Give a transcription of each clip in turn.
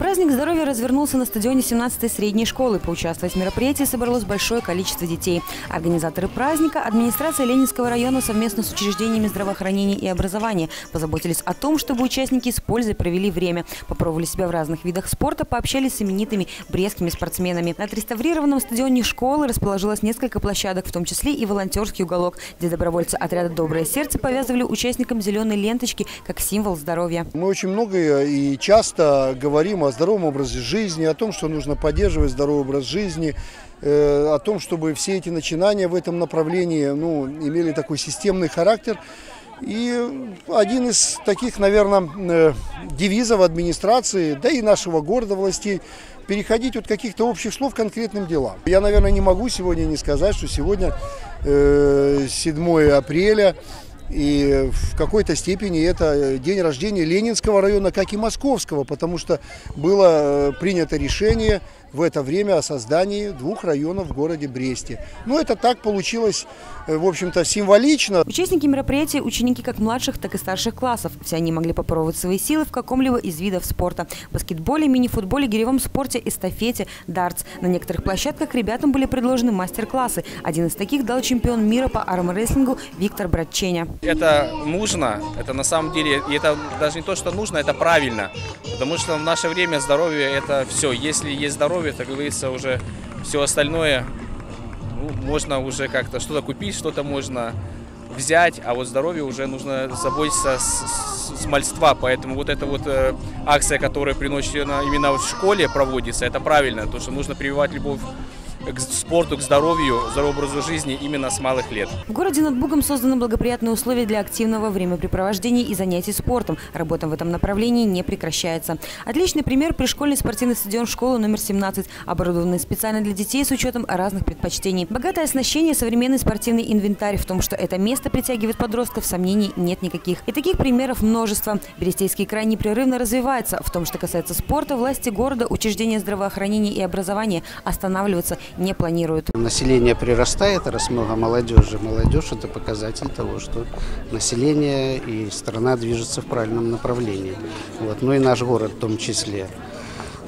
Праздник здоровья развернулся на стадионе 17-й средней школы. Поучаствовать в мероприятии собралось большое количество детей. Организаторы праздника, администрация Ленинского района совместно с учреждениями здравоохранения и образования позаботились о том, чтобы участники с пользой провели время, попробовали себя в разных видах спорта, пообщались с именитыми брестскими спортсменами. На отреставрированном стадионе школы расположилось несколько площадок, в том числе и волонтерский уголок, где добровольцы отряда «Доброе сердце» повязывали участникам зеленые ленточки как символ здоровья. Мы очень много и часто говорим о здоровом образе жизни, о том, что нужно поддерживать здоровый образ жизни, о том, чтобы все эти начинания в этом направлении, имели такой системный характер. И один из таких, наверное, девизов администрации, да и нашего города, властей, переходить от каких-то общих слов к конкретным делам. Я, наверное, не могу сегодня не сказать, что сегодня 7 апреля, и в какой-то степени это день рождения Ленинского района, как и Московского, потому что было принято решение в это время о создании двух районов в городе Бресте. Это так получилось, в общем-то, символично. Участники мероприятия – ученики как младших, так и старших классов. Все они могли попробовать свои силы в каком-либо из видов спорта – баскетболе, мини-футболе, гиревом спорте, эстафете, дартс. На некоторых площадках ребятам были предложены мастер-классы. Один из таких дал чемпион мира по армрестлингу Виктор Братченя. Это нужно, это на самом деле, и это даже не то, что нужно, это правильно. Потому что в наше время здоровье – это все. Если есть здоровье, то, как говорится, уже все остальное можно уже как-то что-то купить, что-то можно взять, а вот здоровье уже нужно заботиться с мальства. Поэтому вот эта вот акция, которая приносит именно в школе, проводится, это правильно, потому что нужно прививать любовь к спорту, к здоровью, здоровому образу жизни именно с малых лет. В городе над Бугом созданы благоприятные условия для активного времяпрепровождения и занятий спортом. Работа в этом направлении не прекращается. Отличный пример – пришкольный спортивный стадион школы номер 17, оборудованный специально для детей с учетом разных предпочтений. Богатое оснащение, современный спортивный инвентарь. В том, что это место притягивает подростков, сомнений нет никаких. И таких примеров множество. Берестейский край непрерывно развивается. В том, что касается спорта, власти города, учреждения здравоохранения и образования останавливаются не планируют. Население прирастает, раз много молодежи. Молодежь – это показатель того, что население и страна движется в правильном направлении. И наш город в том числе.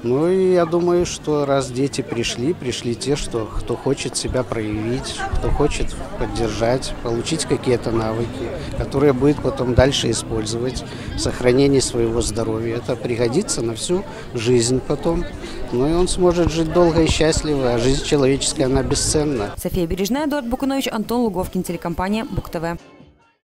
И я думаю, что раз дети пришли те, кто хочет себя проявить, кто хочет поддержать, получить какие-то навыки, которые будет потом дальше использовать в сохранении своего здоровья. Это пригодится на всю жизнь потом. И он сможет жить долго и счастливо, а жизнь человеческая, она бесценна. София Бережная, Эдуард Букунович, Антон Луговкин, телекомпания Бук-ТВ.